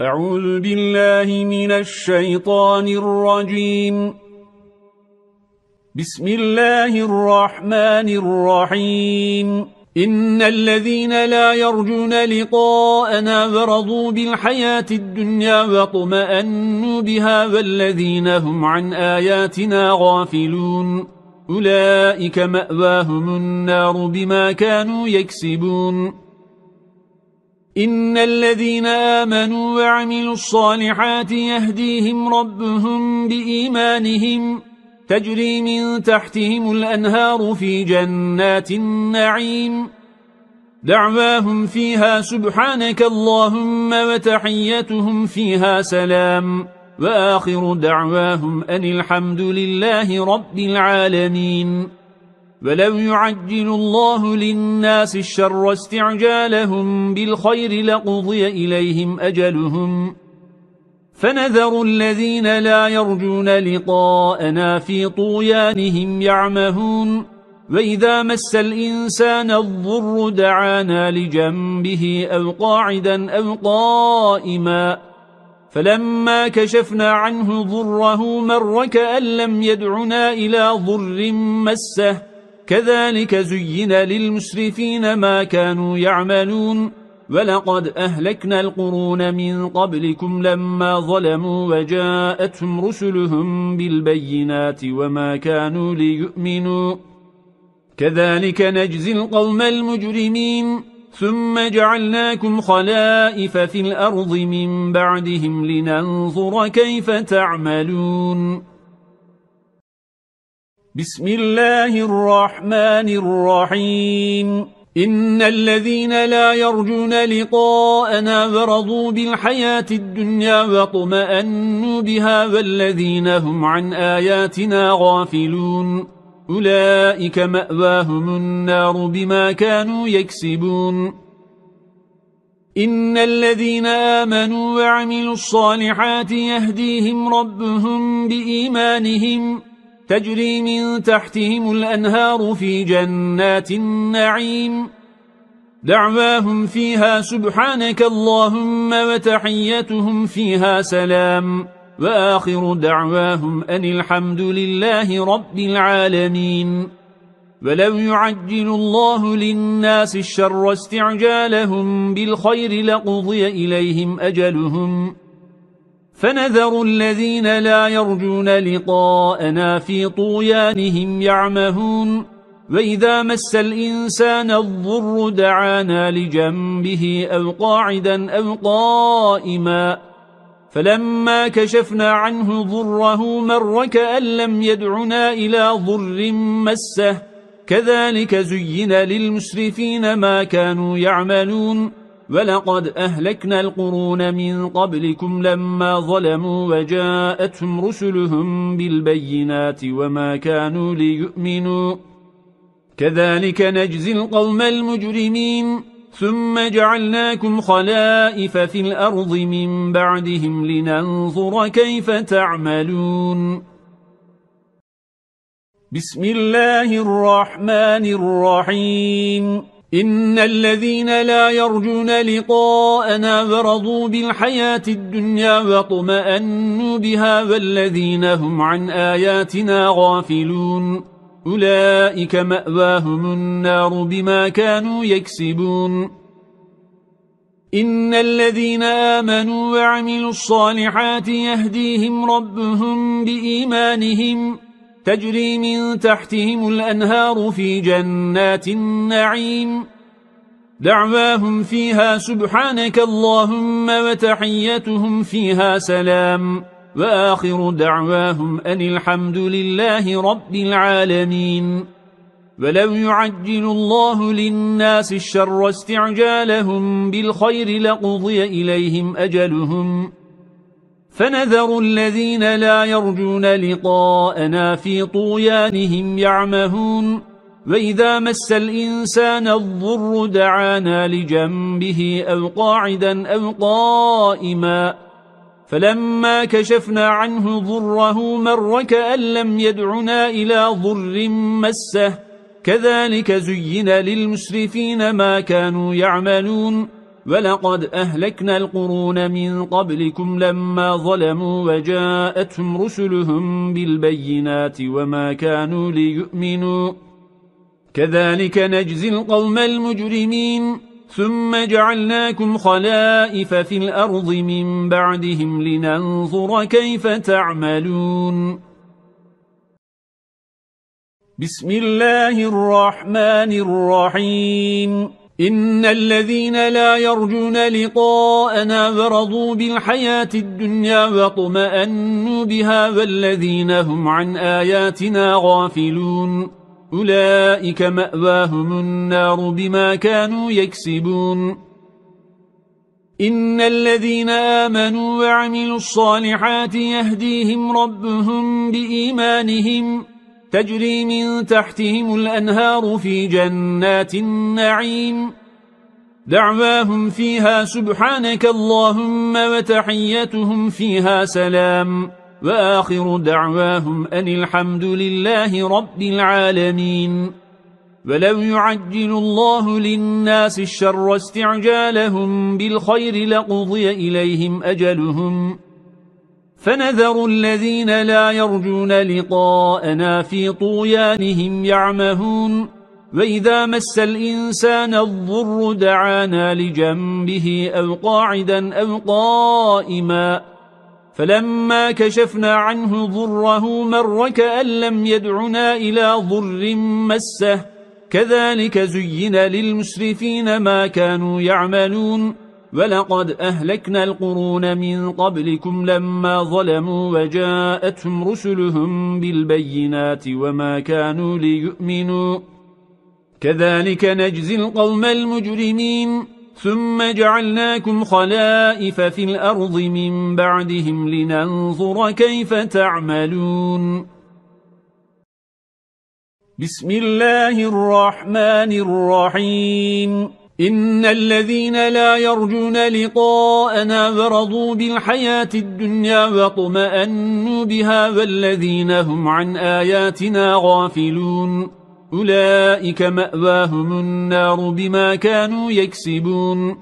أعوذ بالله من الشيطان الرجيم. بسم الله الرحمن الرحيم. إن الذين لا يرجون لقاءنا ورضوا بالحياة الدنيا واطمأنوا بها والذين هم عن آياتنا غافلون أولئك مأواهم النار بما كانوا يكسبون. إن الذين آمنوا وعملوا الصالحات يهديهم ربهم بإيمانهم تجري من تحتهم الأنهار في جنات النعيم. دعواهم فيها سبحانك اللهم وتحيتهم فيها سلام وآخر دعواهم أن الحمد لله رب العالمين. ولو يعجل الله للناس الشر استعجالهم بالخير لقضي إليهم أجلهم فنذر الذين لا يرجون لقاءنا في طغيانهم يعمهون. وإذا مس الإنسان الضر دعانا لجنبه أو قاعدا أو قائما فلما كشفنا عنه ضره مر كأن لم يدعنا إلى ضر مسه كذلك زين للمسرفين ما كانوا يعملون. ولقد أهلكنا القرون من قبلكم لما ظلموا وجاءتهم رسلهم بالبينات وما كانوا ليؤمنوا كذلك نجزي القوم المجرمين. ثم جعلناكم خلائف في الأرض من بعدهم لننظر كيف تعملون. بسم الله الرحمن الرحيم. إن الذين لا يرجون لقاءنا ورضوا بالحياة الدنيا واطمأنوا بها والذين هم عن آياتنا غافلون أولئك مأواهم النار بما كانوا يكسبون. إن الذين آمنوا وعملوا الصالحات يهديهم ربهم بإيمانهم تجري من تحتهم الأنهار في جنات النعيم. دعواهم فيها سبحانك اللهم وتحيتهم فيها سلام وآخر دعواهم أن الحمد لله رب العالمين. ولو يعجل الله للناس الشر استعجالهم بالخير لقضي إليهم أجلهم فنذر الذين لا يرجون لقاءنا في طغيانهم يعمهون. وإذا مس الإنسان الضر دعانا لجنبه أو قاعدا أو قائما فلما كشفنا عنه ضره مر كأن لم يدعنا إلى ضر مسه كذلك زين للمسرفين ما كانوا يعملون. ولقد أهلكنا القرون من قبلكم لما ظلموا وجاءتهم رسلهم بالبينات وما كانوا ليؤمنوا كذلك نجزي القوم المجرمين. ثم جعلناكم خلائف في الأرض من بعدهم لننظر كيف تعملون. بسم الله الرحمن الرحيم. إن الذين لا يرجون لقاءنا ورضوا بالحياة الدنيا واطمأنوا بها والذين هم عن آياتنا غافلون أولئك مأواهم النار بما كانوا يكسبون. إن الذين آمنوا وعملوا الصالحات يهديهم ربهم بإيمانهم تجري من تحتهم الأنهار في جنات النعيم. دعواهم فيها سبحانك اللهم وتحيتهم فيها سلام وآخر دعواهم أن الحمد لله رب العالمين. ولو يعجل الله للناس الشر استعجالهم بالخير لقضي إليهم أجلهم فنذر الذين لا يرجون لقاءنا في طغيانهم يعمهون. وإذا مس الإنسان الضر دعانا لجنبه أو قاعدا أو قائما فلما كشفنا عنه ضره مر كأن لم يدعنا إلى ضر مسه كذلك زين للمسرفين ما كانوا يعملون. ولقد أهلكنا القرون من قبلكم لما ظلموا وجاءتهم رسلهم بالبينات وما كانوا ليؤمنوا كذلك نجزي القوم المجرمين ثم جعلناكم خلائف في الأرض من بعدهم لننظر كيف تعملون. بسم الله الرحمن الرحيم. إن الذين لا يرجون لقاءنا ورضوا بالحياة الدنيا واطمأنوا بها والذين هم عن آياتنا غافلون أولئك مأواهم النار بما كانوا يكسبون. إن الذين آمنوا وعملوا الصالحات يهديهم ربهم بإيمانهم تجري من تحتهم الأنهار في جنات النعيم. دعواهم فيها سبحانك اللهم وتحيتهم فيها سلام وآخر دعواهم أن الحمد لله رب العالمين. ولو يعجل الله للناس الشر استعجالهم بالخير لقضي إليهم أجلهم فنذر الذين لا يرجون لقاءنا في طغيانهم يعمهون. وإذا مس الإنسان الضر دعانا لجنبه أو قاعدا أو قائما فلما كشفنا عنه ضره مر كأن لم يدعنا إلى ضر مسه كذلك زين للمسرفين ما كانوا يعملون. ولقد أهلكنا القرون من قبلكم لما ظلموا وجاءتهم رسلهم بالبينات وما كانوا ليؤمنوا كذلك نجزي القوم المجرمين ثم جعلناكم خلائف في الأرض من بعدهم لننظر كيف تعملون. بسم الله الرحمن الرحيم. إن الذين لا يرجون لقاءنا ورضوا بالحياة الدنيا واطمأنوا بها والذين هم عن آياتنا غافلون أولئك مأواهم النار بما كانوا يكسبون.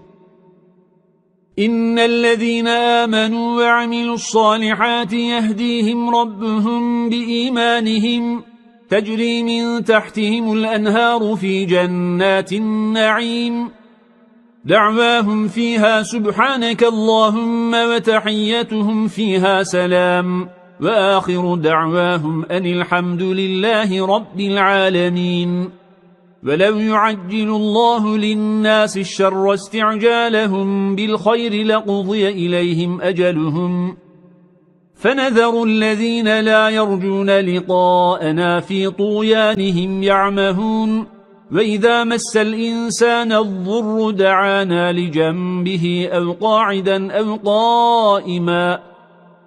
إن الذين آمنوا وعملوا الصالحات يهديهم ربهم بإيمانهم تجري من تحتهم الأنهار في جنات النعيم. دعواهم فيها سبحانك اللهم وتحيتهم فيها سلام وآخر دعواهم أن الحمد لله رب العالمين. ولو يعجل الله للناس الشر استعجالهم بالخير لقضي إليهم أجلهم فنذر الذين لا يرجون لقاءنا في طغيانهم يعمهون. وإذا مس الإنسان الضر دعانا لجنبه أو قاعدا أو قائما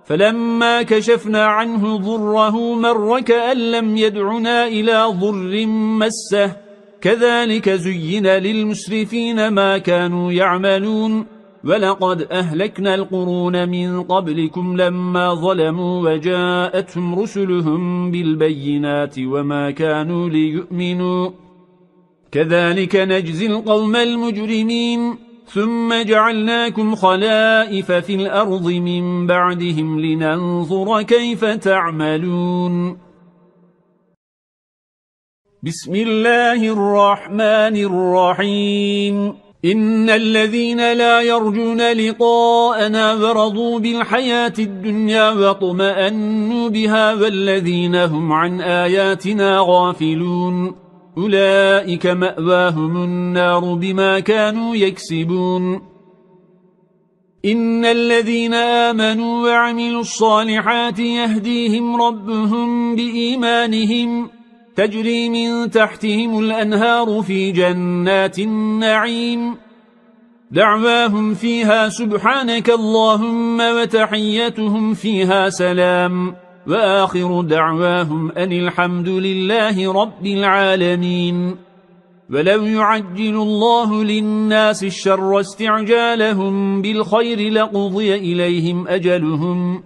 فلما كشفنا عنه ضره مر كأن لم يدعنا إلى ضر مسه كذلك زين للمسرفين ما كانوا يعملون. ولقد أهلكنا القرون من قبلكم لما ظلموا وجاءتهم رسلهم بالبينات وما كانوا ليؤمنوا كذلك نجزي القوم المجرمين ثم جعلناكم خلائف في الأرض من بعدهم لننظر كيف تعملون. بسم الله الرحمن الرحيم. إن الذين لا يرجون لقاءنا ورضوا بالحياة الدنيا واطمأنوا بها والذين هم عن آياتنا غافلون أولئك مأواهم النار بما كانوا يكسبون. إن الذين آمنوا وعملوا الصالحات يهديهم ربهم بإيمانهم تجري من تحتهم الأنهار في جنات النعيم. دعواهم فيها سبحانك اللهم وتحيتهم فيها سلام وآخر دعواهم أن الحمد لله رب العالمين. ولو يعجل الله للناس الشر استعجالهم بالخير لقضي إليهم أجلهم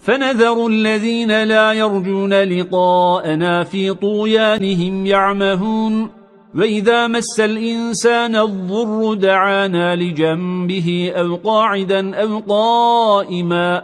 فنذر الذين لا يرجون لقاءنا في طغيانهم يعمهون. وإذا مس الإنسان الضر دعانا لجنبه أو قاعدا أو قائما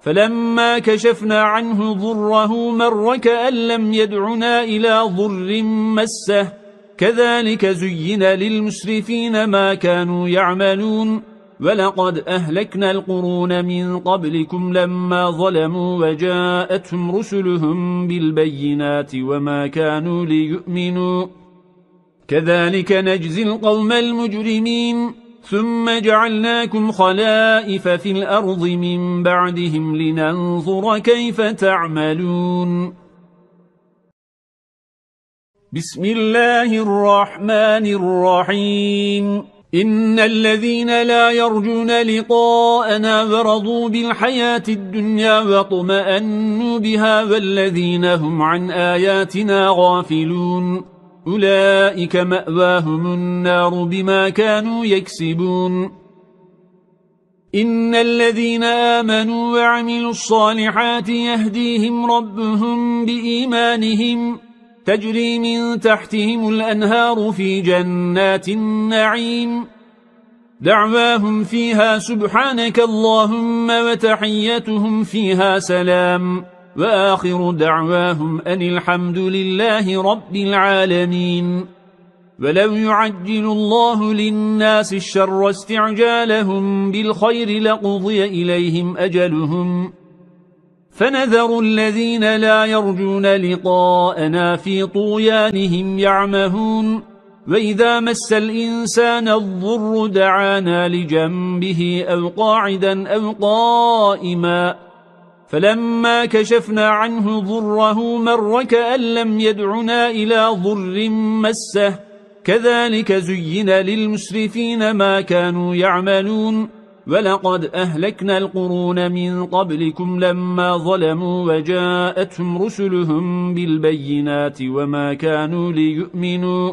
فلما كشفنا عنه ضره مر كأن لم يدعنا إلى ضر مسه كذلك زين للمسرفين ما كانوا يعملون ولقد أهلكنا القرون من قبلكم لما ظلموا وجاءتهم رسلهم بالبينات وما كانوا ليؤمنوا كذلك نجزي القوم المجرمين ثم جعلناكم خلائف في الأرض من بعدهم لننظر كيف تعملون بسم الله الرحمن الرحيم إن الذين لا يرجون لقاءنا ورضوا بالحياة الدنيا واطمأنوا بها والذين هم عن آياتنا غافلون أولئك مأواهم النار بما كانوا يكسبون إن الذين آمنوا وعملوا الصالحات يهديهم ربهم بإيمانهم تجري من تحتهم الأنهار في جنات النعيم دعواهم فيها سبحانك اللهم وتحيتهم فيها سلام وآخر دعواهم أن الحمد لله رب العالمين ولو يعجل الله للناس الشر استعجالهم بالخير لقضي إليهم أجلهم فنذر الذين لا يرجون لقاءنا في طغيانهم يعمهون وإذا مس الإنسان الضر دعانا لجنبه أو قاعدا أو قائما فلما كشفنا عنه ضره مر كأن لم يدعنا إلى ضر مسه كذلك زين للمسرفين ما كانوا يعملون ولقد أهلكنا القرون من قبلكم لما ظلموا وجاءتهم رسلهم بالبينات وما كانوا ليؤمنوا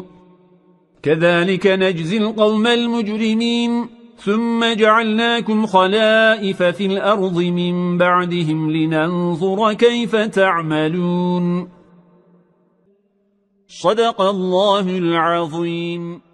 كذلك نجزي القوم المجرمين ثم جعلناكم خلائف في الأرض من بعدهم لننظر كيف تعملون صدق الله العظيم.